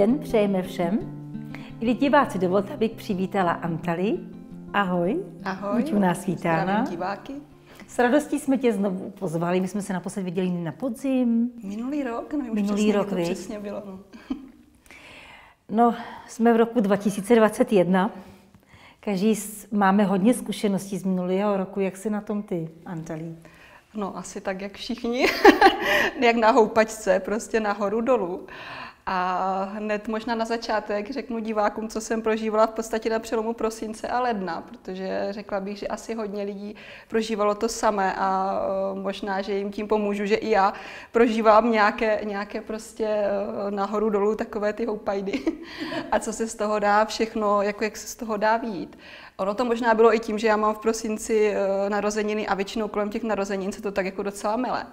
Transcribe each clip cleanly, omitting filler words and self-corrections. den přejeme všem. Milí diváci, dovolte, abych přivítala Antalii. Ahoj. Ahoj. Buď u nás vítána. Diváky. S radostí jsme tě znovu pozvali. My jsme se naposled viděli na podzim. Minulý rok? Nevím, minulý rok, to přesně bylo. No, jsme v roku 2021. Každý máme hodně zkušeností z minulého roku. Jak jsi na tom ty, Antalii? No, asi tak, jak všichni. Jak na houpačce, prostě nahoru dolů. A hned možná na začátek řeknu divákům, co jsem prožívala v podstatě na přelomu prosince a ledna, protože řekla bych, že asi hodně lidí prožívalo to samé a možná, že jim tím pomůžu, že i já prožívám nějaké prostě nahoru dolů takové ty houpajdy a co se z toho dá všechno, jako jak se z toho dá vyjít. Ono to možná bylo i tím, že já mám v prosinci narozeniny a většinou kolem těch narozenin se to tak jako docela mele.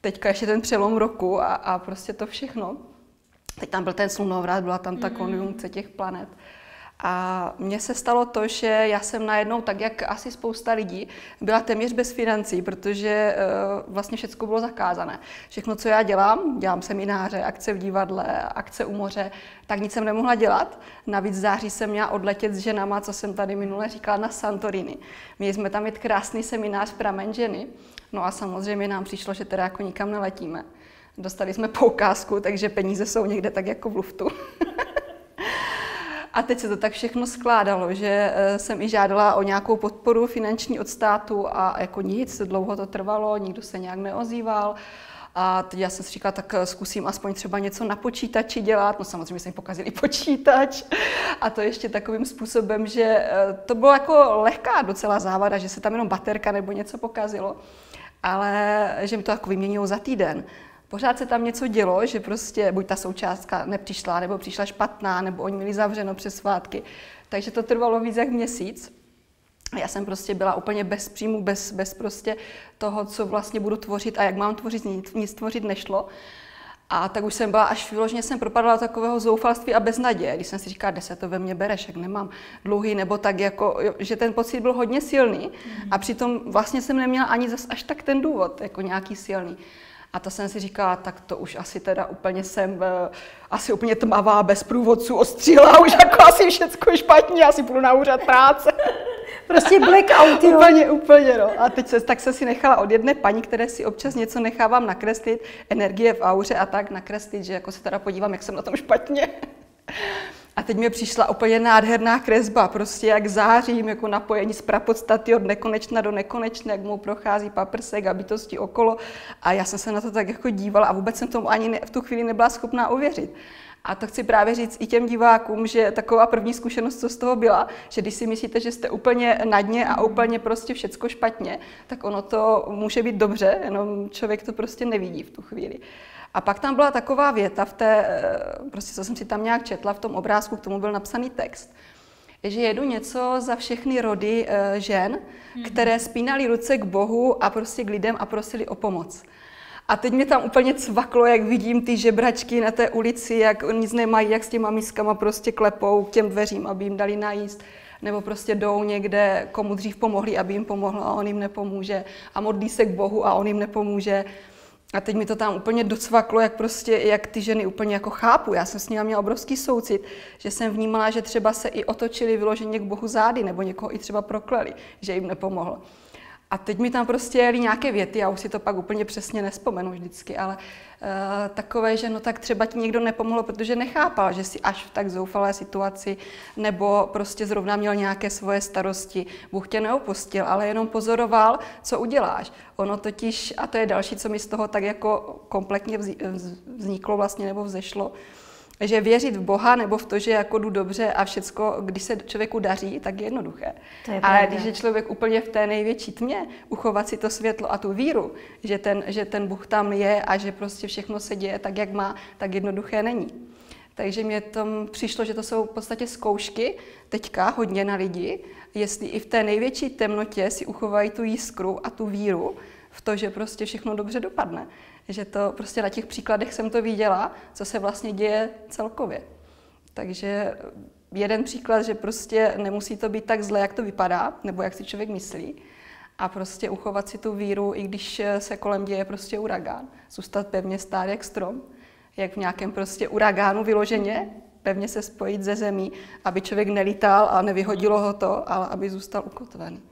Teďka ještě ten přelom roku a prostě to všechno. Teď tam byl ten slunovrat, byla tam ta konjunkce těch planet. A mně se stalo to, že já jsem najednou, tak jak asi spousta lidí, byla téměř bez financí, protože vlastně všechno bylo zakázané. Všechno, co já dělám semináře, akce v divadle, akce u moře, tak nic jsem nemohla dělat. Navíc v září jsem měla odletět s ženama, co jsem tady minule říkala, na Santorini. Měli jsme tam mít krásný seminář Pramenženy. No a samozřejmě nám přišlo, že teda jako nikam neletíme. Dostali jsme poukázku, takže peníze jsou někde tak jako v luftu. A teď se to tak všechno skládalo, že jsem i žádala o nějakou podporu finanční od státu a jako nic, dlouho to trvalo, nikdo se nějak neozýval. A teď já jsem si říkala, tak zkusím aspoň třeba něco na počítači dělat. No samozřejmě jsem pokazil i počítač. A to ještě takovým způsobem, že to bylo jako lehká docela závada, že se tam jenom baterka nebo něco pokazilo. Ale že mi to jako vyměnilo za týden. Pořád se tam něco dělo, že prostě buď ta součástka nepřišla, nebo přišla špatná, nebo oni měli zavřeno přes svátky. Takže to trvalo víc jak měsíc. Já jsem prostě byla úplně bez příjmu, bez prostě toho, co vlastně budu tvořit a jak mám tvořit, nic tvořit nešlo. A tak už jsem byla, až vyloženě jsem propadala takového zoufalství a beznaděje, když jsem si říkala, kde se to ve mně bereš, jak nemám dluhy, nebo tak jako, že ten pocit byl hodně silný a přitom vlastně jsem neměla ani zas až tak ten důvod, jako nějaký silný. A to jsem si říkala, tak to už asi teda úplně jsem, asi úplně tmavá, bez průvodců, ostřílá, už jako asi všecko je špatně, asi půjdu na úřad práce. Prostě blackout, jo. Úplně, no. A teď jsem si nechala od jedné paní, které si občas něco nechávám nakreslit, energie v auře a tak nakreslit, že jako se teda podívám, jak jsem na tom špatně. A teď mi přišla úplně nádherná kresba, prostě jak zářím, jako napojení z prapodstaty od nekonečna do nekonečna, jak mu prochází paprsek a bytosti okolo. A já jsem se na to tak jako dívala a vůbec jsem tomu ani v tu chvíli nebyla schopná uvěřit. A to chci právě říct i těm divákům, že taková první zkušenost, co z toho byla, že když si myslíte, že jste úplně na dně a úplně prostě všecko špatně, tak ono to může být dobře, jenom člověk to prostě nevidí v tu chvíli. A pak tam byla taková věta v té, prostě co jsem si tam nějak četla v tom obrázku, k tomu byl napsaný text, že jedu něco za všechny rody žen, které spínaly ruce k Bohu a prostě k lidem a prosili o pomoc. A teď mě tam úplně cvaklo, jak vidím ty žebračky na té ulici, jak nic nemají, jak s těma miskama prostě klepou k těm dveřím, aby jim dali najíst. Nebo prostě jdou někde, komu dřív pomohli, aby jim pomohlo a on jim nepomůže. A modlí se k Bohu a on jim nepomůže. A teď mi to tam úplně docvaklo, jak prostě, jak ty ženy úplně jako chápu. Já jsem s nimi měla obrovský soucit, že jsem vnímala, že třeba se i otočili vyloženě k Bohu zády, nebo někoho i třeba prokleli, že jim nepomohlo. A teď mi tam prostě jeli nějaké věty, já už si to pak úplně přesně nespomenu vždycky, ale takové, že no tak třeba ti někdo nepomohl, protože nechápal, že jsi až v tak zoufalé situaci, nebo prostě zrovna měl nějaké svoje starosti. Bůh tě neopustil, ale jenom pozoroval, co uděláš. Ono totiž, a to je další, co mi z toho tak jako kompletně vzniklo vlastně nebo vzešlo, že věřit v Boha nebo v to, že jako jdu dobře a všecko, když se člověku daří, tak je jednoduché. Ale když je člověk úplně v té největší tmě, uchovat si to světlo a tu víru, že ten Bůh tam je a že prostě všechno se děje tak, jak má, tak jednoduché není. Takže mně tam přišlo, že to jsou v podstatě zkoušky teďka hodně na lidi, jestli i v té největší temnotě si uchovají tu jiskru a tu víru v to, že prostě všechno dobře dopadne. Že to prostě na těch příkladech jsem to viděla, co se vlastně děje celkově. Takže jeden příklad, že prostě nemusí to být tak zle, jak to vypadá, nebo jak si člověk myslí. A prostě uchovat si tu víru, i když se kolem děje prostě uragán. Zůstat pevně stát jak strom. jak v nějakém prostě uragánu vyloženě, pevně se spojit ze zemí, aby člověk nelítal a nevyhodilo ho to, ale aby zůstal ukotvený.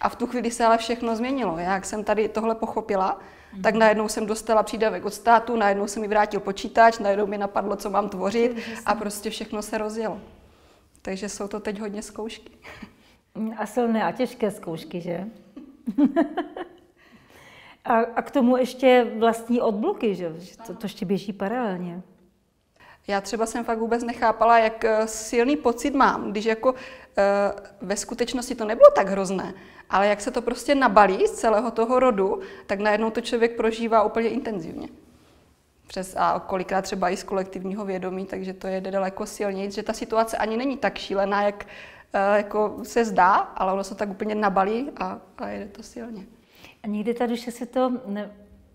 A v tu chvíli se ale všechno změnilo. Já, jak jsem tady tohle pochopila, tak najednou jsem dostala přídavek od státu, najednou se mi vrátil počítač, najednou mi napadlo, co mám tvořit a prostě všechno se rozjelo. Takže jsou to teď hodně zkoušky. A silné a těžké zkoušky, že? A k tomu ještě vlastní odbloky, že? To ještě běží paralelně. Já třeba jsem fakt vůbec nechápala, jak silný pocit mám, když jako ve skutečnosti to nebylo tak hrozné, ale jak se to prostě nabalí z celého toho rodu, tak najednou to člověk prožívá úplně intenzivně. A kolikrát třeba i z kolektivního vědomí, takže to jede daleko silněji, že ta situace ani není tak šílená, jak jako se zdá, ale ono se tak úplně nabalí a jede to silně. A někdy ta duše si to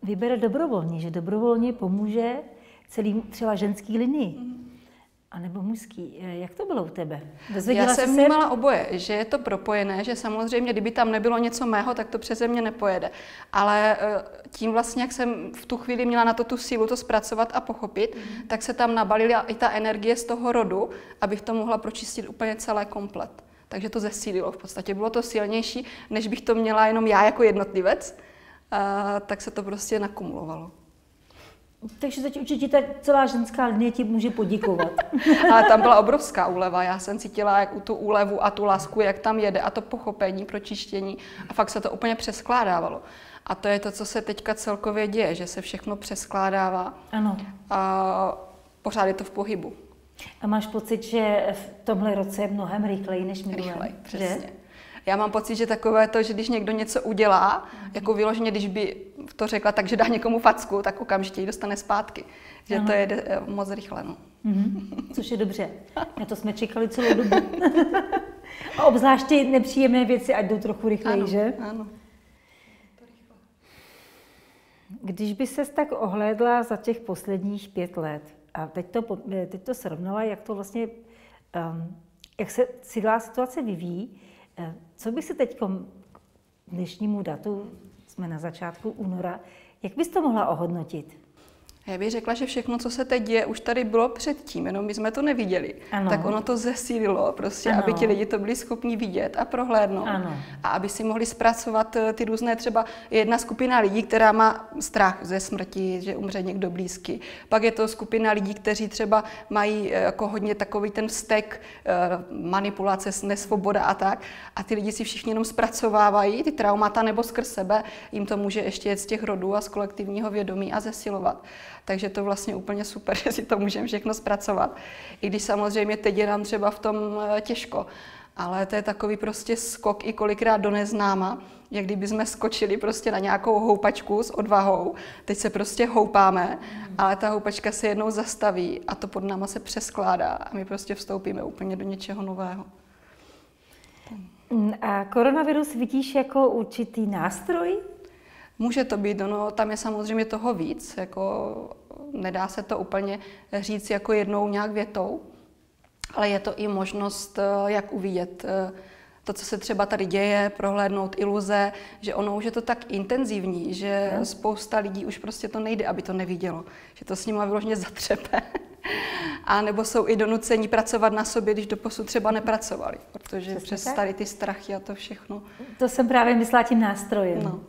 vybere dobrovolně, že dobrovolně pomůže celý třeba ženský linii, a nebo mužský. Jak to bylo u tebe? Já jsem vnímala oboje, že je to propojené, že samozřejmě, kdyby tam nebylo něco mého, tak to přeze mě nepojede. Ale tím vlastně, jak jsem v tu chvíli měla na to tu sílu to zpracovat a pochopit, tak se tam nabalila i ta energie z toho rodu, abych to mohla pročistit úplně celé komplet. Takže to zesílilo v podstatě. Bylo to silnější, než bych to měla jenom já jako jednotlivec, tak se to prostě nakumulovalo. Takže teď určitě ta celá ženská linie ti může poděkovat. Ale tam byla obrovská úleva. Já jsem cítila jak tu úlevu a tu lásku, jak tam jede a to pochopení, pročištění. A fakt se to úplně přeskládávalo. A to je to, co se teďka celkově děje, že se všechno přeskládává. Ano. A pořád je to v pohybu. A máš pocit, že v tomhle roce je mnohem rychleji než minulé? Rychleji, přesně. Že? Já mám pocit, že takové to, že když někdo něco udělá, jako vyloženě, když by to řekla tak, že dá někomu facku, tak okamžitě ji dostane zpátky. Že ano. To je moc rychle. No. Což je dobře. Na to jsme čekali celou dobu. A obzvláště nepříjemné věci, ať jdou trochu rychleji, ano, že? Ano. Když by ses tak ohlédla za těch posledních 5 let a teď to srovnala, jak to vlastně, jak se celá situace vyvíjí, co by si teď k dnešnímu datu, jsme na začátku února, jak bys to mohla ohodnotit? Já bych řekla, že všechno, co se teď děje, už tady bylo předtím, jenom my jsme to neviděli. Ano. Tak ono to zesílilo, prostě, ano, aby ti lidi to byli schopni vidět a prohlédnout. Ano. A aby si mohli zpracovat ty různé, třeba jedna skupina lidí, která má strach ze smrti, že umře někdo blízky. Pak je to skupina lidí, kteří třeba mají jako hodně takový ten vztek, manipulace, nesvoboda a tak. A ty lidi si všichni jenom zpracovávají ty traumata nebo skrz sebe, jim to může ještě jet z těch rodů a z kolektivního vědomí a zesilovat. Takže to vlastně úplně super, že si to můžeme všechno zpracovat. I když samozřejmě teď je nám třeba v tom těžko. Ale to je takový prostě skok i kolikrát do neznáma, jak kdyby jsme skočili prostě na nějakou houpačku s odvahou. Teď se prostě houpáme, ale ta houpačka se jednou zastaví a to pod náma se přeskládá a my prostě vstoupíme úplně do něčeho nového. A koronavirus vidíš jako určitý nástroj? Může to být, no, tam je samozřejmě toho víc, jako nedá se to úplně říct jako jednou nějak větou, ale je to i možnost, jak uvidět to, co se třeba tady děje, prohlédnout iluze, že ono už je to tak intenzivní, že spousta lidí už prostě to nejde, aby to nevidělo, že to s nimi vyloženě zatřepe. A nebo jsou i donuceni pracovat na sobě, když doposud třeba nepracovali, protože přes tady ty strachy a to všechno. To jsem právě myslela tím nástrojem. No.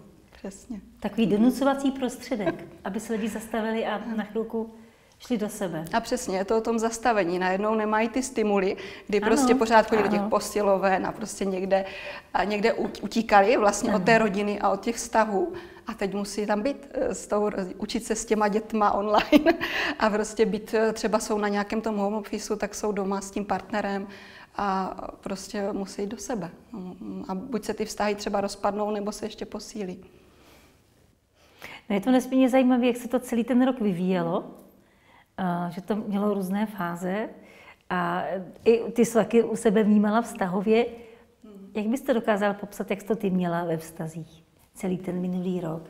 Přesně. Takový donucovací prostředek, aby se lidi zastavili a na chvilku šli do sebe. A přesně, je to o tom zastavení. Najednou nemají ty stimuly, kdy prostě pořád chodí do těch posiloven a prostě někde utíkali vlastně od té rodiny a od těch vztahů. A teď musí tam být, učit se s těma dětma online a prostě být, třeba jsou na nějakém tom home officeu, tak jsou doma s tím partnerem a prostě musí jít do sebe. A buď se ty vztahy třeba rozpadnou, nebo se ještě posílí. No je to nesmírně zajímavé, jak se to celý ten rok vyvíjelo, že to mělo různé fáze a i ty jsi taky u sebe vnímala vztahově. Jak bys to dokázala popsat, jak jsi to ty měla ve vztazích celý ten minulý rok?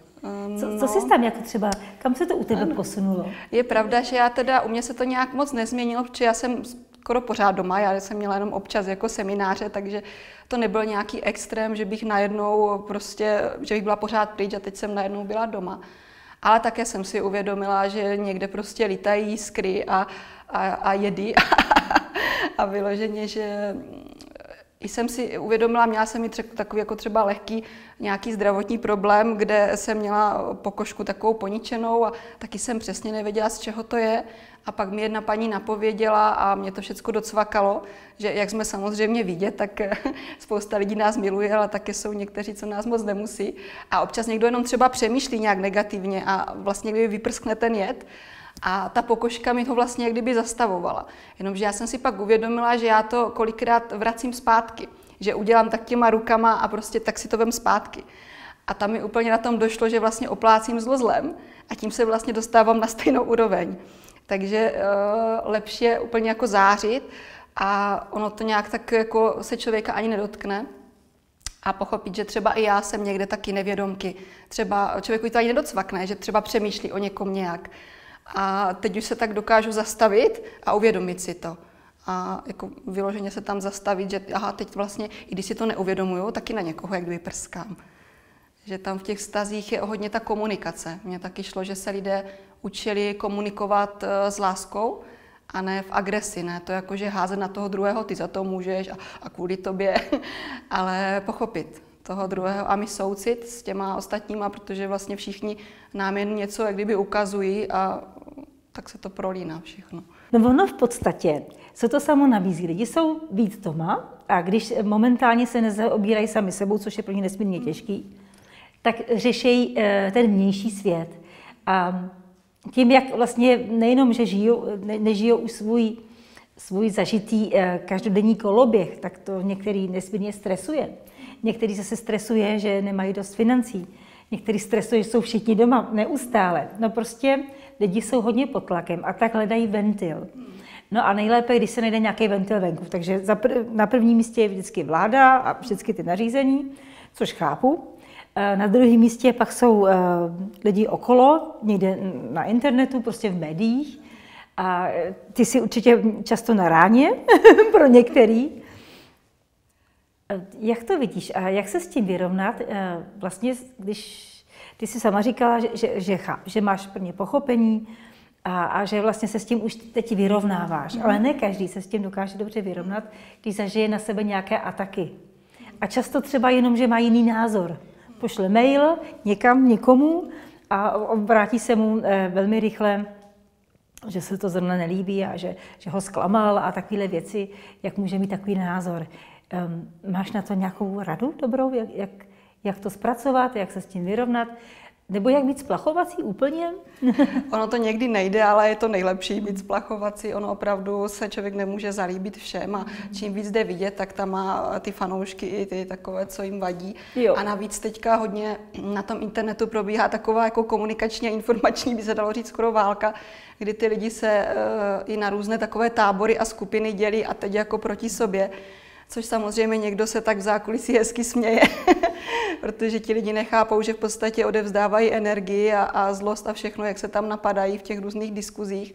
Co jsi tam jako třeba, kam se to u tebe posunulo? Je pravda, že já teda, u mě se to nějak moc nezměnilo, protože já jsem skoro pořád doma, já jsem měla jenom občas jako semináře, takže to nebyl nějaký extrém, že bych najednou prostě, že bych byla pořád pryč a teď jsem najednou byla doma. Ale také jsem si uvědomila, že někde prostě lítají skry a jedy a vyloženě, že i jsem si uvědomila, měla jsem i takový jako třeba lehký nějaký zdravotní problém, kde jsem měla pokožku takovou poničenou a taky jsem přesně nevěděla, z čeho to je. A pak mi jedna paní napověděla a mě to všechno docvakalo, že jak jsme samozřejmě vidět, tak spousta lidí nás miluje, ale taky jsou někteří, co nás moc nemusí. A občas někdo jenom třeba přemýšlí nějak negativně a vlastně kdyby vyprskne ten jed, a ta pokožka mi to vlastně jak kdyby zastavovala. Jenomže já jsem si pak uvědomila, že já to kolikrát vracím zpátky. Že udělám tak těma rukama a prostě tak si to vem zpátky. A tam mi úplně na tom došlo, že vlastně oplácím zlo zlem a tím se vlastně dostávám na stejnou úroveň. Takže lepší je úplně jako zářit a ono to nějak tak jako se člověka ani nedotkne. A pochopit, že třeba i já jsem někde taky nevědomky. Třeba člověku to ani nedocvakne, že třeba přemýšlí o někom nějak. A teď už se tak dokážu zastavit a uvědomit si to. A jako vyloženě se tam zastavit, že aha, teď vlastně, i když si to neuvědomuju, taky na někoho jak kdyby prskám. Že tam v těch vztazích je hodně ta komunikace. Mně taky šlo, že se lidé učili komunikovat s láskou a ne v agresi. Ne to jako, že házet na toho druhého, ty za to můžeš a kvůli tobě, ale pochopit toho druhého a mi soucit s těma ostatníma, protože vlastně všichni nám jen něco jak kdyby ukazují a tak se to prolíná všechno. No ono v podstatě se to samo nabízí. Lidi jsou víc doma a když momentálně se nezaobírají sami sebou, což je pro ně nesmírně těžký, tak řeší ten vnější svět. A tím, jak vlastně nejenom, že nežijou už svůj zažitý každodenní koloběh, tak to některý nesmírně stresuje. Některý zase stresuje, že nemají dost financí. Některý stresuje, že jsou všichni doma neustále. No prostě lidi jsou hodně pod tlakem a tak hledají ventil. No a nejlépe, když se najde nějaký ventil venku. Takže na prvním místě je vždycky vláda a všechny ty nařízení, což chápu. Na druhém místě pak jsou lidi okolo, někde na internetu, prostě v médiích. A ty jsi určitě často na ráně pro některý. Jak to vidíš a jak se s tím vyrovnat? Vlastně, když ty jsi sama říkala, že máš prvně pochopení a že vlastně se s tím už teď vyrovnáváš, ale ne každý se s tím dokáže dobře vyrovnat, když zažije na sebe nějaké ataky. A často třeba jenom, že má jiný názor. Pošle mail někam, někomu a obrátí se mu velmi rychle, že se to zrovna nelíbí a že ho zklamal a takovéhle věci, jak může mít takový názor. Máš na to nějakou radu dobrou, jak to zpracovat, jak se s tím vyrovnat? Nebo jak být splachovací úplně? Ono to někdy nejde, ale je to nejlepší být splachovací. Ono opravdu se člověk nemůže zalíbit všem a čím víc jde vidět, tak tam má ty fanoušky i ty takové, co jim vadí. Jo. A navíc teďka hodně na tom internetu probíhá taková jako komunikačně informační, by se dalo říct skoro válka, kdy ty lidi se i na různé takové tábory a skupiny dělí a teď jako proti sobě. Což samozřejmě někdo se tak v zákulisí hezky směje, protože ti lidi nechápou, že v podstatě odevzdávají energii a zlost a všechno, jak se tam napadají v těch různých diskuzích.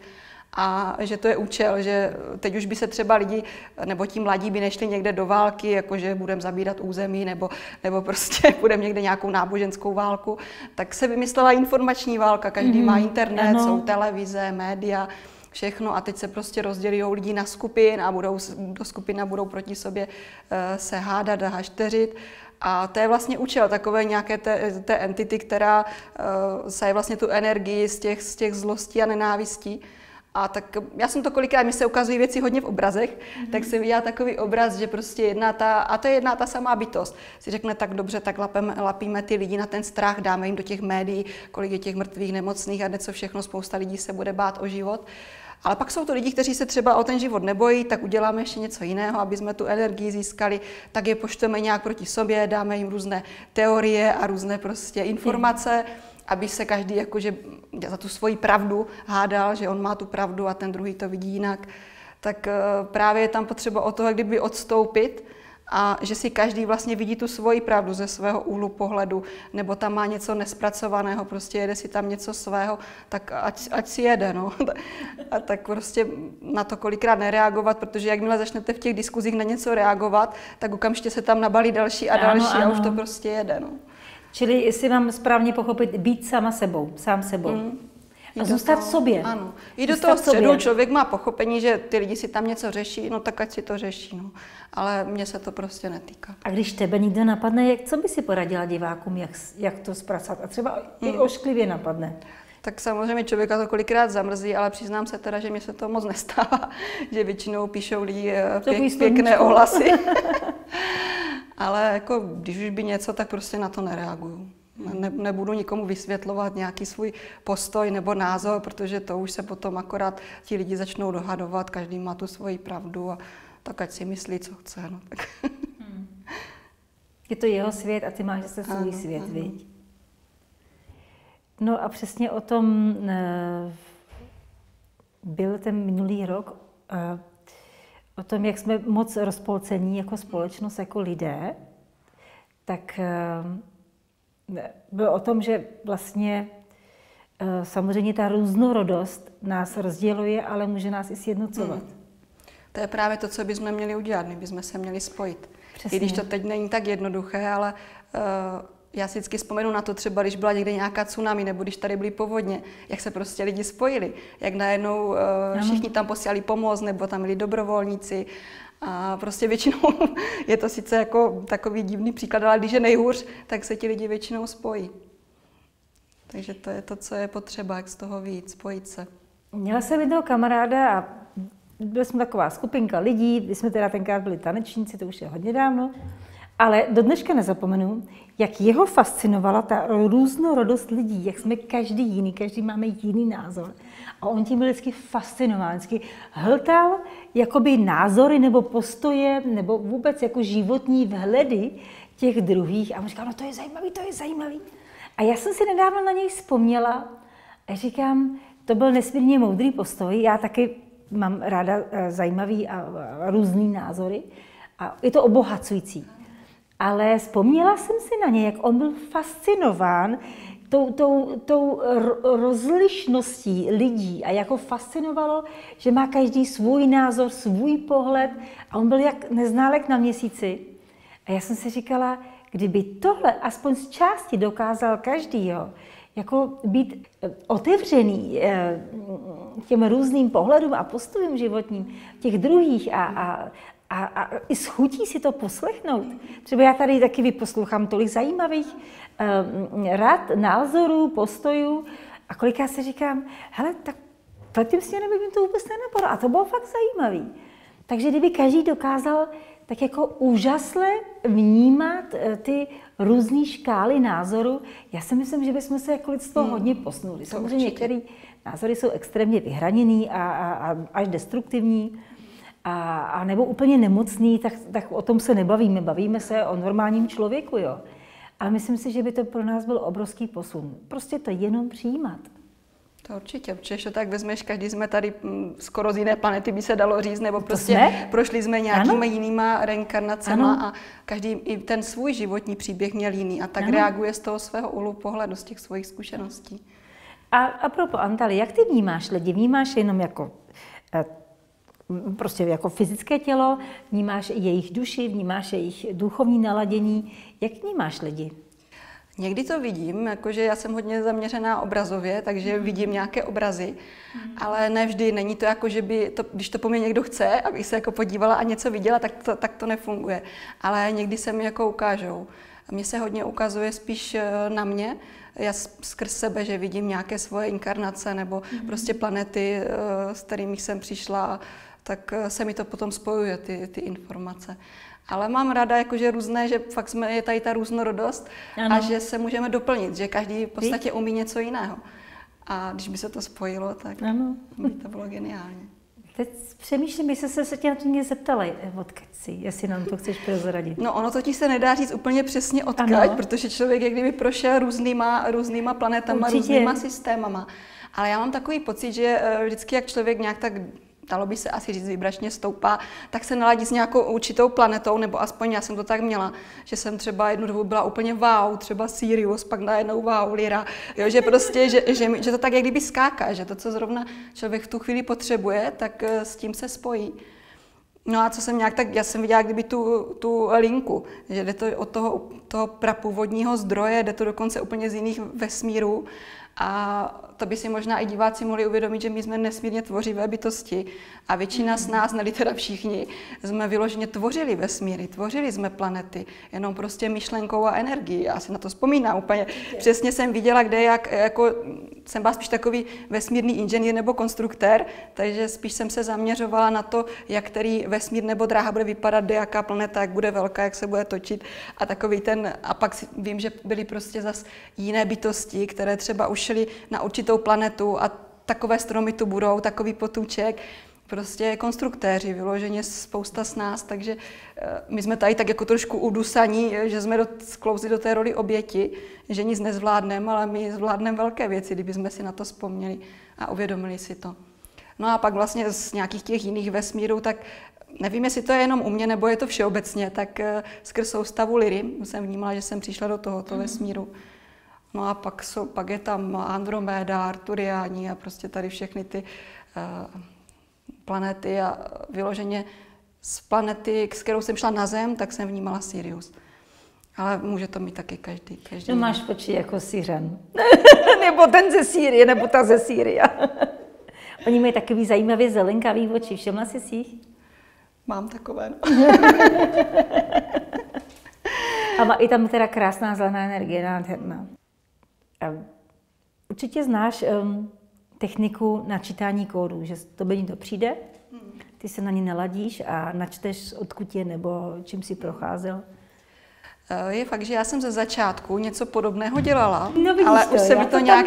A že to je účel, že teď už by se třeba lidi, nebo ti mladí by nešli někde do války, jakože budeme zabírat území, nebo prostě budeme někde nějakou náboženskou válku. Tak se vymyslela informační válka, každý má internet, ano. Jsou televize, média. Všechno a teď se prostě rozdělí lidi na skupin a do skupina budou proti sobě se hádat a hašteřit. A to je vlastně účel takové nějaké té entity, která saje vlastně tu energii z těch zlostí a nenávistí. A tak já jsem to kolikrát, mi se ukazují věci hodně v obrazech, tak jsem viděla takový obraz, že prostě to je jedna ta samá bytost. Si řekne tak dobře, tak lapíme ty lidi na ten strach, dáme jim do těch médií, kolik je těch mrtvých, nemocných a něco všechno, spousta lidí se bude bát o život. Ale pak jsou to lidi, kteří se třeba o ten život nebojí, tak uděláme ještě něco jiného, aby jsme tu energii získali, tak je pošteme nějak proti sobě, dáme jim různé teorie a různé prostě informace. Aby se každý jakože za tu svoji pravdu hádal, že on má tu pravdu a ten druhý to vidí jinak, tak právě je tam potřeba od toho, kdyby odstoupit a že si každý vlastně vidí tu svoji pravdu ze svého úhlu pohledu, nebo tam má něco nespracovaného, prostě jede si tam něco svého, tak ať si jede, no. A tak prostě na to kolikrát nereagovat, protože jakmile začnete v těch diskuzích na něco reagovat, tak okamžitě se tam nabalí další a další a už to prostě jede, no. Čili, jestli mám správně pochopit, být sama sebou, sám sebou. A zůstat v sobě. Ano. I do toho středu člověk má pochopení, že ty lidi si tam něco řeší, no tak ať si to řeší. No. Ale mě se to prostě netýká. A když tebe nikdo napadne, co by si poradila divákům, jak to zpracovat? A třeba i ošklivě napadne. Tak samozřejmě člověka to kolikrát zamrzí, ale přiznám se teda, že mě se to moc nestává, že většinou píšou lidi pěkné ohlasy. Ale jako, když už by něco, tak prostě na to nereaguju. Nebudu nikomu vysvětlovat nějaký svůj postoj nebo názor, protože to už se potom akorát ti lidi začnou dohadovat, každý má tu svoji pravdu a tak ať si myslí, co chce. No, tak. Je to jeho svět a ty máš zase svůj svět, viď? No a přesně o tom byl ten minulý rok, o tom, jak jsme moc rozpolcení jako společnost, jako lidé, tak bylo o tom, že vlastně samozřejmě ta různorodost nás rozděluje, ale může nás i sjednocovat. To je právě to, co bychom měli udělat, my bychom se měli spojit. Přesně. I když to teď není tak jednoduché, ale já si vždycky vzpomenu na to třeba, když byla někde nějaká tsunami, nebo když tady byly povodně, jak se prostě lidi spojili, jak najednou všichni tam posílali pomoc, nebo tam byli dobrovolníci. A prostě většinou je to sice jako takový divný příklad, ale když je nejhůř, tak se ti lidi většinou spojí. Takže to je to, co je potřeba, jak z toho víc, spojit se. Měla jsem jednoho kamaráda a byla jsme taková skupinka lidí, my jsme teda tenkrát byli tanečníci, to už je hodně dávno. Ale do dneška nezapomenu, jak jeho fascinovala ta různorodost lidí, jak jsme každý jiný, každý máme jiný názor. A on tím byl vždycky fascinován, vždycky hltal jakoby názory nebo postoje, nebo vůbec jako životní vhledy těch druhých. A on říkal, no to je zajímavý, to je zajímavý. A já jsem si nedávno na něj vzpomněla a říkám, to byl nesmírně moudrý postoj, já taky mám ráda zajímavý a různý názory. A je to obohacující. Ale vzpomněla jsem si na něj, jak on byl fascinován tou rozlišností lidí a jak ho fascinovalo, že má každý svůj názor, svůj pohled a on byl jak neználek na měsíci. A já jsem si říkala, kdyby tohle aspoň z části dokázal každý, jo, jako být otevřený těm různým pohledům a postojům životním těch druhých a i s chutí si to poslechnout. Třeba já tady taky vyposlouchám tolik zajímavých rad, názorů, postojů a kolikrát si říkám, hele, tak tím směrem by mi to vůbec nenapadlo. A to bylo fakt zajímavý. Takže kdyby každý dokázal tak jako úžasle vnímat ty různé škály názoru, já si myslím, že bychom se jako lidstvo hodně posnuli. Samozřejmě některé názory jsou extrémně vyhraněný a až destruktivní. A nebo úplně nemocný, tak o tom se nebavíme. Bavíme se o normálním člověku, jo. Ale myslím si, že by to pro nás byl obrovský posun. Prostě to jenom přijímat. To určitě, protože tak vezmeš, každý jsme tady skoro z jiné planety, by se dalo říct, nebo prostě jsme? Prošli jsme nějakýma jinýma reinkarnacema a každý i ten svůj životní příběh měl jiný a tak reaguje z toho svého úhlu pohledu, z těch svých zkušeností. A propo, Antalii, jak ty vnímáš lidi? Vnímáš jenom jako prostě jako fyzické tělo, vnímáš jejich duši, vnímáš jejich duchovní naladění. Jak vnímáš lidi? Někdy to vidím, jakože já jsem hodně zaměřená obrazově, takže vidím nějaké obrazy, ale ne vždy. Není to jako, že by to, když to po mně někdo chce, abych se jako podívala a něco viděla, tak to nefunguje. Ale někdy se mi jako ukážou. Mně se hodně ukazuje spíš na mě, já skrz sebe, že vidím nějaké svoje inkarnace nebo prostě planety, s kterými jsem přišla, tak se mi to potom spojuje, ty informace. Ale mám ráda, jakože různé, že fakt je tady ta různorodost a že se můžeme doplnit, že každý v podstatě umí něco jiného. A když by se to spojilo, tak by to bylo geniální. Teď přemýšlím, jestli jste se tě na to mě zeptala, odkud jsi, jestli nám to chceš prozradit. No ono totiž se nedá říct úplně přesně odkud, protože člověk jak kdyby prošel různýma planetama, různýma systémama. Ale já mám takový pocit, že vždycky jak člověk nějak tak, dalo by se asi říct, vibračně stoupá, tak se naladí s nějakou určitou planetou, nebo aspoň já jsem to tak měla, že jsem třeba jednu dobu byla úplně wow, třeba Sirius, pak najednou wow, Lyra, jo, že prostě, že to tak jak kdyby skáká, že to, co zrovna člověk v tu chvíli potřebuje, tak s tím se spojí. No a co jsem nějak, tak já jsem viděla kdyby tu linku, že jde to od toho prapůvodního zdroje, jde to dokonce úplně z jiných vesmírů. A to by si možná i diváci mohli uvědomit, že my jsme nesmírně tvořivé bytosti a většina z nás, ne-li teda všichni, jsme vyloženě tvořili vesmíry, tvořili jsme planety, jenom prostě myšlenkou a energií. Já si na to vzpomínám úplně. Přesně jsem viděla, kde jako jsem byla spíš takový vesmírný inženýr nebo konstruktér, takže spíš jsem se zaměřovala na to, jak který vesmír nebo dráha bude vypadat, kde jaká planeta, jak bude velká, jak se bude točit a takový ten, a pak vím, že byly prostě zas jiné bytosti, které třeba už šli na určitou planetu a takové stromy tu budou, takový potůček. Prostě konstruktéři, vyloženě spousta z nás, takže my jsme tady tak jako trošku udusaní, že jsme sklouzli do té roli oběti, že nic nezvládneme, ale my zvládneme velké věci, kdybychom si na to vzpomněli a uvědomili si to. No a pak vlastně z nějakých těch jiných vesmírů, tak nevím, jestli to je jenom u mě, nebo je to všeobecně, tak skrz soustavu Lyry jsem vnímala, že jsem přišla do tohoto vesmíru. No a pak je tam Andromeda, Arturiáni a prostě tady všechny ty planety a vyloženě z planety, s kterou jsem šla na Zem, tak jsem vnímala Sirius. Ale může to mít taky každý. No máš oči jako Syřan. Nebo ten ze Sýrie, nebo ta ze Sýria. Oni mají takový zajímavě zelenkavý oči, všimla jsi si jich? Mám takové, no. A má i tam teda krásná zelená energie, nádherná. Určitě znáš techniku načítání kódů, že tobě někdo přijde, ty se na ně naladíš a načteš, odkud je nebo čím si procházel. Je fakt, že já jsem ze začátku něco podobného dělala, no, ale už se mi to nějak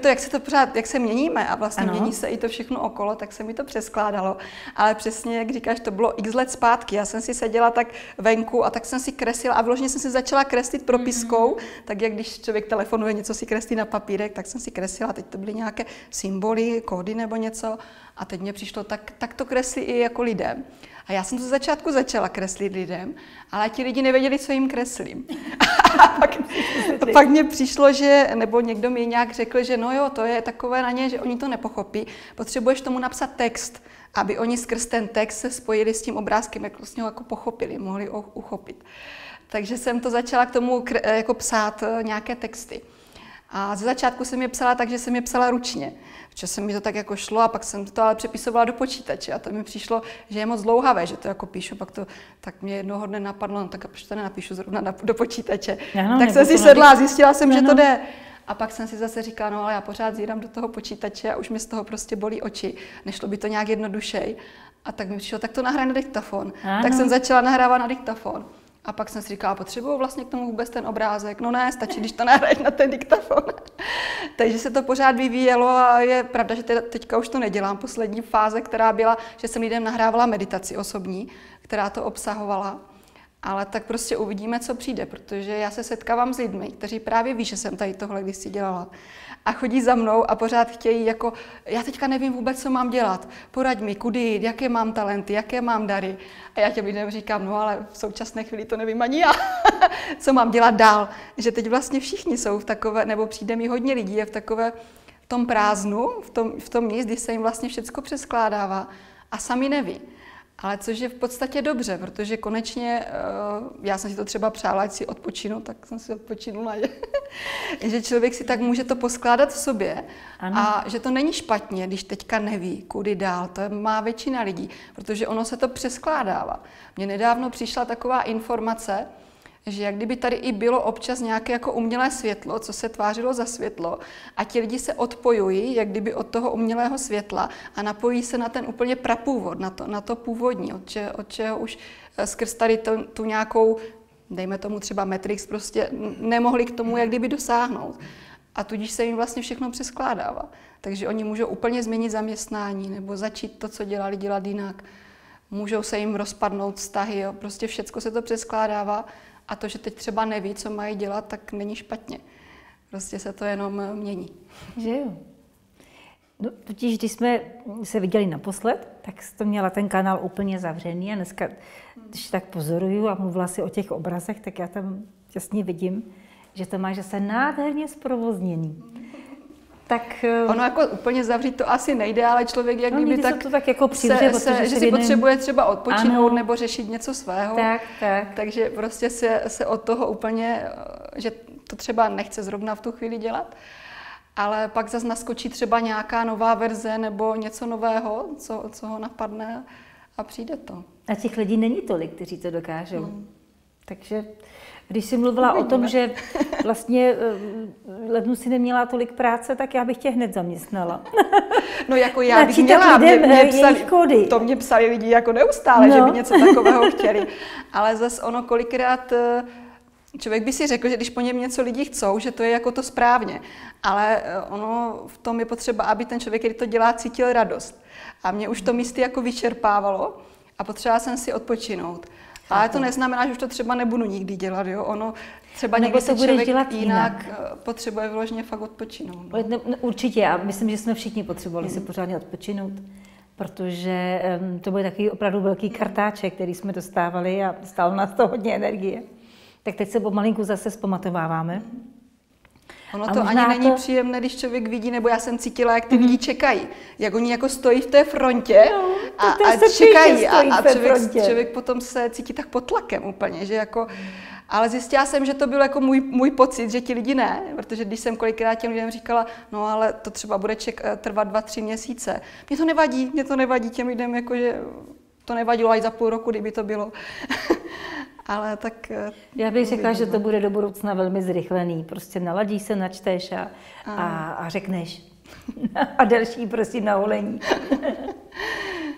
tak, jak se to pořád, jak se měníme a vlastně mění se i to všechno okolo, tak se mi to přeskládalo. Ale přesně, jak říkáš, to bylo x let zpátky. Já jsem si seděla tak venku a tak jsem si kreslila a vložně jsem si začala kreslit propiskou, tak jak když člověk telefonuje, něco si kreslí na papírek, tak jsem si kreslila, teď to byly nějaké symboly, kódy nebo něco a teď mě přišlo, tak to kreslí i jako lidem. A já jsem to ze začátku začala kreslit lidem, ale ti lidi nevěděli, co jim kreslím. A pak mně přišlo, že, nebo někdo mi nějak řekl, že no jo, to je takové na ně, že oni to nepochopí. Potřebuješ tomu napsat text, aby oni skrz ten text se spojili s tím obrázkem, jak vlastně ho jako pochopili, mohli ho uchopit. Takže jsem to začala k tomu jako psát nějaké texty. A ze začátku jsem je psala tak, že jsem je psala ručně. Protože se mi to tak jako šlo a pak jsem to ale přepisovala do počítače a to mi přišlo, že je moc dlouhavé, že to jako píšu, pak to tak mě jednoho dne napadlo, no tak proč to nenapíšu zrovna do počítače. No, tak jsem si sedla a zjistila jsem, že to jde. A pak jsem si zase říkala, no ale já pořád zírám do toho počítače a už mi z toho prostě bolí oči. Nešlo by to nějak jednodušej. A tak mi přišlo, tak to nahraj na diktafon. Ano. Tak jsem začala nahrávat na diktafon. A pak jsem si říkala, potřebuju vlastně k tomu vůbec ten obrázek. No ne, stačí, když to nahraješ na ten diktafon. Takže se to pořád vyvíjelo a je pravda, že teďka už to nedělám. Poslední fáze, která byla, že jsem lidem nahrávala meditaci osobní, která to obsahovala. Ale tak prostě uvidíme, co přijde, protože já se setkávám s lidmi, kteří právě ví, že jsem tady tohle kdysi dělala. A chodí za mnou a pořád chtějí jako, já teďka nevím vůbec, co mám dělat, poraď mi, kudy jít, jaké mám talenty, jaké mám dary. A já těm lidem říkám, no ale v současné chvíli to nevím ani já, co mám dělat dál. Že teď vlastně všichni jsou v takové, nebo přijde mi hodně lidí, je v takové, v tom prázdnu, v tom nic, kdy se jim vlastně všecko přeskládává a sami neví. Ale což je v podstatě dobře, protože konečně, já jsem si to třeba přála, ať si odpočinu, tak jsem si odpočinula, že člověk si tak může to poskládat v sobě. Ano. A že to není špatně, když teďka neví, kudy dál, to má většina lidí, protože ono se to přeskládává. Mně nedávno přišla taková informace, že jak kdyby tady i bylo občas nějaké jako umělé světlo, co se tvářilo za světlo a ti lidi se odpojují jak kdyby od toho umělého světla a napojí se na ten úplně prapůvod, na to původní, od čeho už skrz tady tu nějakou, dejme tomu třeba Matrix, prostě nemohli k tomu jak kdyby dosáhnout. A tudíž se jim vlastně všechno přeskládává. Takže oni můžou úplně změnit zaměstnání nebo začít to, co dělali, dělat jinak. Můžou se jim rozpadnout vztahy, jo. Prostě všecko se to přeskládává. A to, že teď třeba neví, co mají dělat, tak není špatně. Prostě se to jenom mění. Že jo. No, totiž, když jsme se viděli naposled, tak jsi to měla ten kanál úplně zavřený a dneska, když tak pozoruju a mluvila si o těch obrazech, tak já tam jasně vidím, že to máš zase nádherně zprovozněný. Tak, ono jako úplně zavřít to asi nejde, ale člověk jak kdyby tak, to tak jako přivře, že si potřebuje třeba odpočinout, ano, nebo řešit něco svého. Tak. Takže prostě se od toho úplně, že to třeba nechce zrovna v tu chvíli dělat, ale pak zase naskočí třeba nějaká nová verze nebo něco nového, co ho napadne a přijde to. A těch lidí není tolik, kteří to dokážou. Hmm. Takže když jsi mluvila o tom, že vlastně lednu si neměla tolik práce, tak já bych tě hned zaměstnala. No jako já bych měla, to mě psali lidi jako neustále, no, že by něco takového chtěli. Ale zase ono kolikrát, člověk by si řekl, že když po něm něco lidi chcou, že to je jako to správně. Ale ono v tom je potřeba, aby ten člověk, který to dělá, cítil radost. A mě už to místy jako vyčerpávalo a potřebovala jsem si odpočinout. Ale to neznamená, že už to třeba nebudu nikdy dělat, jo? Ono třeba někdy se člověk jinak potřebuje vyloženě fakt odpočinout. No. No, určitě, já myslím, že jsme všichni potřebovali se pořádně odpočinout, protože to byl takový opravdu velký kartáček, který jsme dostávali a stálo nás to hodně energie. Tak teď se pomalinku zase zpamatováváme. Ono to ani není příjemné, když člověk vidí, nebo já jsem cítila, jak ty lidi čekají. Jak oni jako stojí v té frontě a čekají. A člověk potom se cítí tak pod tlakem úplně, že jako... Ale zjistila jsem, že to byl jako můj pocit, že ti lidi ne, protože když jsem kolikrát těm lidem říkala, no ale to třeba bude trvat 2-3 měsíce. Mně to nevadí těm lidem, jakože to nevadilo až za půl roku, kdyby to bylo. Ale tak... Já bych řekla, že to bude do budoucna velmi zrychlený. Prostě naladíš se, načteš a řekneš. A další prostě na holení.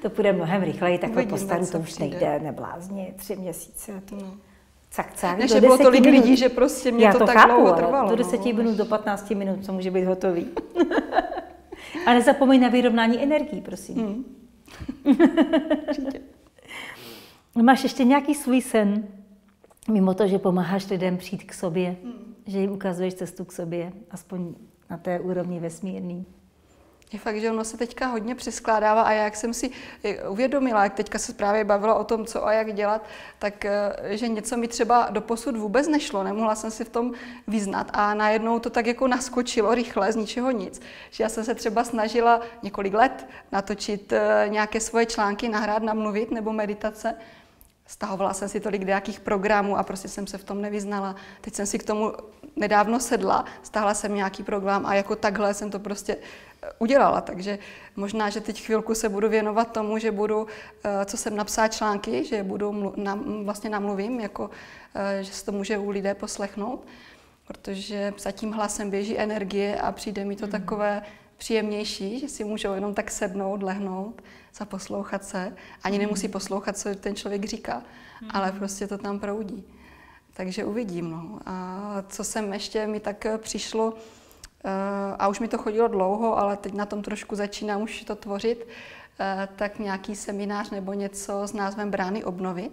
To bude mnohem rychleji, takhle po staru to už nejde, neblázně, 3 měsíce. Cak, než bylo tolik lidí, že prostě mě to tak dlouho trvalo. Do 10 minut, do 15 minut, co může být hotový. A nezapomeň na vyrovnání energií, prosím. Určitě. Máš ještě nějaký svůj sen, mimo to, že pomáháš lidem přijít k sobě, že jim ukazuješ cestu k sobě, aspoň na té úrovni vesmírný? Je fakt, že ono se teďka hodně přeskládává a jak jsem si uvědomila, jak teďka se právě bavila o tom, co a jak dělat, tak že něco mi třeba doposud vůbec nešlo, nemohla jsem si v tom vyznat a najednou to tak jako naskočilo rychle, z ničeho nic. Že já jsem se třeba snažila několik let natočit nějaké svoje články, nahrát, namluvit nebo meditace. Stahovala jsem si tolik nějakých programů a prostě jsem se v tom nevyznala. Teď jsem si k tomu nedávno sedla, stáhla jsem nějaký program a jako takhle jsem to prostě udělala. Takže možná, že teď chvilku se budu věnovat tomu, že budu, co jsem napsala články, že budu vlastně namluvím, jako, že se to může u lidé poslechnout, protože za tím hlasem běží energie a přijde mi to takové příjemnější, že si můžou jenom tak sednout, lehnout, zaposlouchat se. Ani nemusí poslouchat, co ten člověk říká, ale prostě to tam proudí. Takže uvidím. No. A co jsem ještě, mi tak přišlo, a už mi to chodilo dlouho, ale teď na tom trošku začínám už to tvořit, tak nějaký seminář nebo něco s názvem Brány obnovy.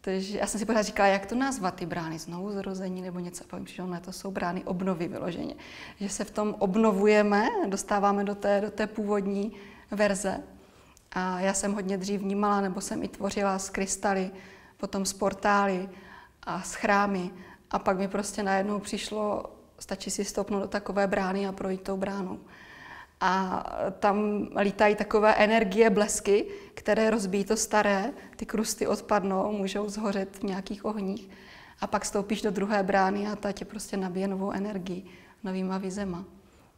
Takže já jsem si pořád říkala, jak to nazvat, ty brány znovuzrození nebo něco, a pak přišlo, ne, to jsou brány obnovy vyloženě. Že se v tom obnovujeme, dostáváme do té původní verze. A já jsem hodně dřív vnímala, nebo jsem i tvořila z krystaly, potom z portály a z chrámy. A pak mi prostě najednou přišlo, stačí si stoupnout do takové brány a projít tou bránou. A tam lítají takové energie, blesky, které rozbíjí to staré, ty krusty odpadnou, můžou zhořet v nějakých ohních. A pak stoupíš do druhé brány a ta tě prostě nabije novou energii, novýma vizema.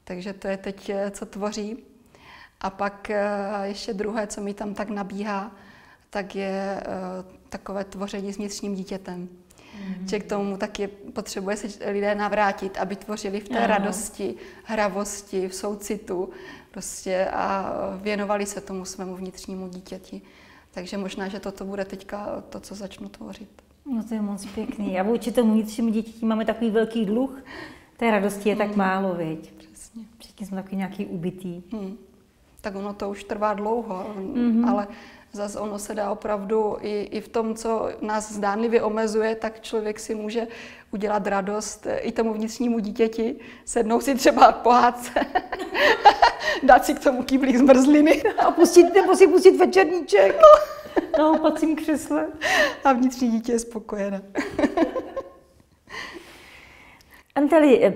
Takže to je teď, co tvoří. A pak ještě druhé, co mi tam tak nabíhá, tak je takové tvoření s vnitřním dítětem. Že k tomu taky potřebuje se lidé navrátit, aby tvořili v té radosti, hravosti, v soucitu prostě a věnovali se tomu svému vnitřnímu dítěti. Takže možná, že toto bude teďka to, co začnu tvořit. No to je moc pěkný. A vůči tomu vnitřnímu dítěti máme takový velký dluh. Té radosti je tak málo, viď? Přesně. Předtím jsme takový nějaký ubitý. Tak ono to už trvá dlouho, ale zase ono se dá opravdu i v tom, co nás zdánlivě omezuje, tak člověk si může udělat radost i tomu vnitřnímu dítěti, sednout si třeba k pohádce, dát si k tomu kýblík zmrzliny a pustit, nebo si pustit večerníček na houpacím křesle. A vnitřní dítě je spokojené. Antalii,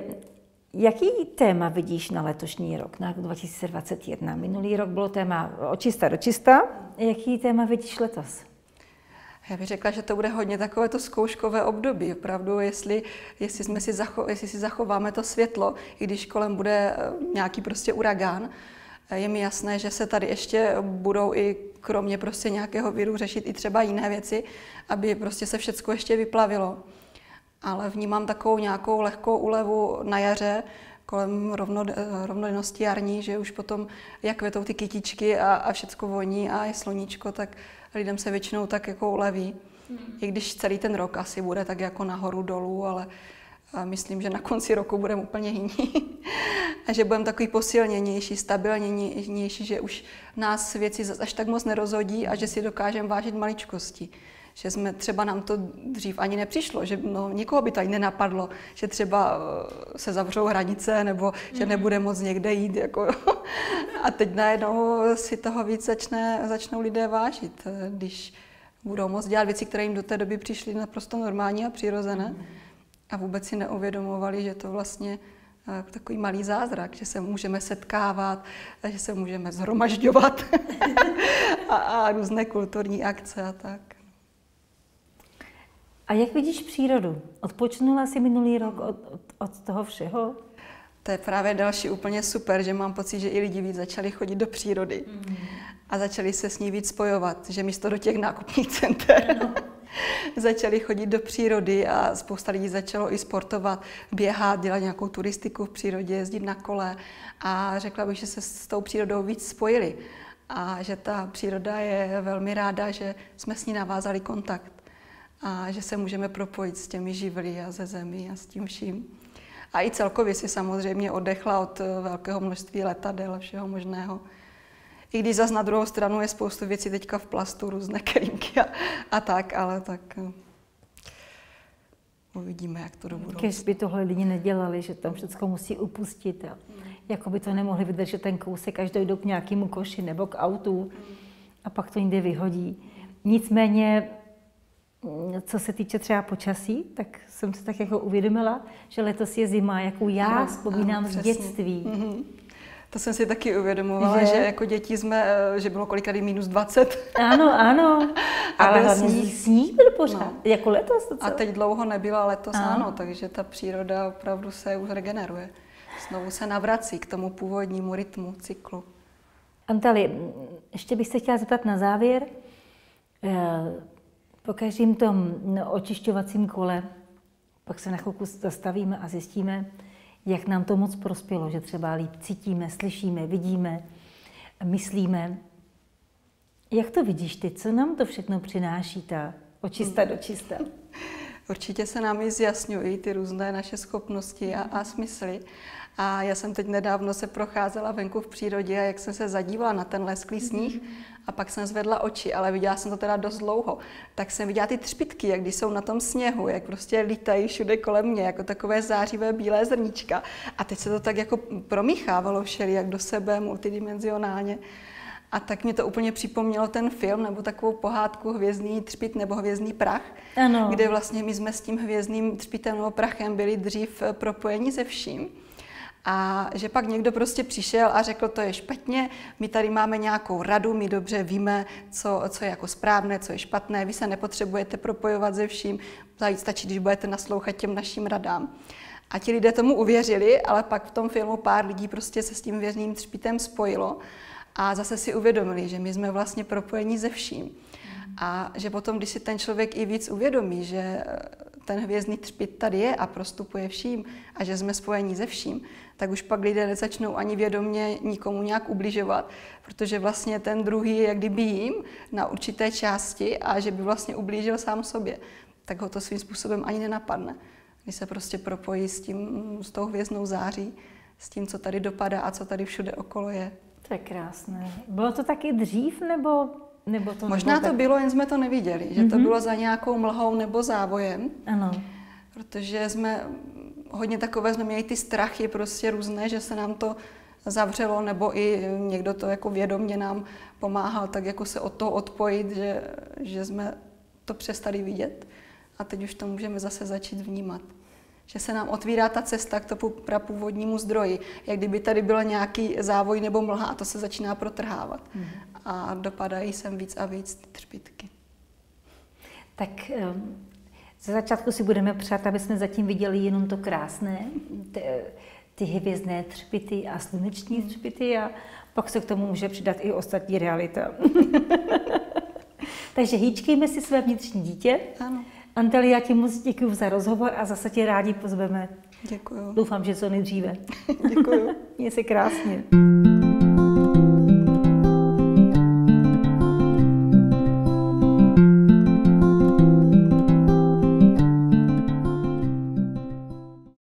Jaký téma vidíš na letošní rok, na 2021? Minulý rok bylo téma očista dočista. Jaký téma vidíš letos? Já bych řekla, že to bude hodně takové to zkouškové období. Opravdu, jestli si zachováme to světlo, i když kolem bude nějaký prostě uragán, je mi jasné, že se tady ještě budou i kromě prostě nějakého viru řešit i třeba jiné věci, aby prostě se všecko ještě vyplavilo. Ale vnímám takovou nějakou lehkou úlevu na jaře, kolem rovnodennosti jarní, že už potom, jak kvetou ty kytičky a všecko voní a je sluníčko, tak lidem se většinou tak jako uleví. I když celý ten rok asi bude tak jako nahoru dolů, ale myslím, že na konci roku budeme úplně jiní. A že budeme takový posilněnější, stabilnější, že už nás věci až tak moc nerozhodí a že si dokážeme vážit maličkosti. Že jsme, třeba nám to dřív ani nepřišlo, že no, nikoho by to ani nenapadlo, že třeba se zavřou hranice nebo že nebude moc někde jít. Jako. A teď najednou si toho víc začnou lidé vážit, když budou moc dělat věci, které jim do té doby přišly naprosto normální a přirozené. A vůbec si neuvědomovali, že to vlastně takový malý zázrak, že se můžeme setkávat, že se můžeme zhromažďovat a různé kulturní akce a tak. A jak vidíš přírodu? Odpočnula jsi minulý rok od toho všeho? To je právě další úplně super, že mám pocit, že i lidi víc začali chodit do přírody a začali se s ní víc spojovat, že místo do těch nákupních center začali chodit do přírody a spousta lidí začalo i sportovat, běhat, dělat nějakou turistiku v přírodě, jezdit na kole a řekla bych, že se s tou přírodou víc spojili a že ta příroda je velmi ráda, že jsme s ní navázali kontakt. A že se můžeme propojit s těmi živly a ze zemí a s tím vším. A i celkově si samozřejmě oddechla od velkého množství letadel a všeho možného. I když zas na druhou stranu je spoustu věcí teďka v plastu, různé kelímky a tak, ale tak uvidíme, jak to do budoucna. Když by tohle lidi nedělali, že tam všechno musí upustit, jako by to nemohli vydržet ten kousek, až dojdou k nějakému koši nebo k autu a pak to jinde vyhodí. Nicméně, co se týče třeba počasí, tak jsem se tak jako uvědomila, že letos je zima, jakou já vzpomínám z dětství. To jsem si taky uvědomovala, že jako děti jsme, že bylo kolikrát -20. Ano, ano. Ale hlavně sníh byl pořád, jako letos. A teď dlouho nebyla, letos ano, takže ta příroda opravdu se už regeneruje. Znovu se navrací k tomu původnímu rytmu, cyklu. Antalii, ještě bych se chtěla zeptat na závěr. Po každém tom očišťovacím kole pak se na chvilku zastavíme a zjistíme, jak nám to moc prospělo, že třeba líp cítíme, slyšíme, vidíme, myslíme. Jak to vidíš ty? Co nám to všechno přináší, ta očista dočista? Určitě se nám i zjasňují ty různé naše schopnosti a smysly. A já jsem teď nedávno se procházela venku v přírodě a jak jsem se zadívala na ten lesklý sníh a pak jsem zvedla oči, ale viděla jsem to teda dost dlouho, tak jsem viděla ty třpytky, jak když jsou na tom sněhu, jak prostě lítají všude kolem mě, jako takové zářivé bílé zrníčka. A teď se to tak jako promíchávalo všelijak do sebe, multidimenzionálně. A tak mě to úplně připomnělo ten film nebo takovou pohádku Hvězdný třpyt nebo Hvězdný prach, kde vlastně my jsme s tím hvězdným třpytem nebo prachem byli dřív propojeni se vším. A že pak někdo prostě přišel a řekl, to je špatně, my tady máme nějakou radu, my dobře víme, co je jako správné, co je špatné, vy se nepotřebujete propojovat se vším, stačí, když budete naslouchat těm našim radám. A ti lidé tomu uvěřili, ale pak v tom filmu pár lidí prostě se s tím hvězdným třpytem spojilo a zase si uvědomili, že my jsme vlastně propojeni se vším. A že potom, když si ten člověk i víc uvědomí, že ten hvězdný třpyt tady je a prostupuje vším a že jsme spojení se vším, tak už pak lidé nezačnou ani vědomě nikomu nějak ubližovat, protože vlastně ten druhý je jak kdyby jím na určité části a že by vlastně ublížil sám sobě, tak ho to svým způsobem ani nenapadne. Když se prostě propojí s tou hvězdnou září, s tím, co tady dopadá a co tady všude okolo je. To je krásné. Bylo to taky dřív, nebo to možná to bylo, jen jsme to neviděli, že to bylo za nějakou mlhou nebo závojem. Ano. Protože jsme hodně takové, jsme měli ty strachy prostě různé, že se nám to zavřelo, nebo i někdo to jako vědomě nám pomáhal tak jako se od toho odpojit, že jsme to přestali vidět a teď už to můžeme zase začít vnímat. že se nám otvírá ta cesta k tomu prapůvodnímu zdroji, jak kdyby tady byl nějaký závoj nebo mlha a to se začíná protrhávat. A dopadají sem víc a víc třpytky. Tak ze začátku si budeme přát, aby jsme zatím viděli jenom to krásné, ty hvězdné třpyty a sluneční třpyty a pak se k tomu může přidat i ostatní realita. Takže hýčkejme si své vnitřní dítě. Ano. Antalii, já ti moc děkuju za rozhovor a zase tě rádi pozveme. Děkuju. Doufám, že co nejdříve. Děkuju. Měj se krásně.